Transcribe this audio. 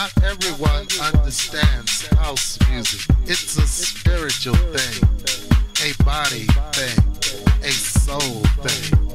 Not everyone understands house music. It's a spiritual thing, a body thing, a soul thing.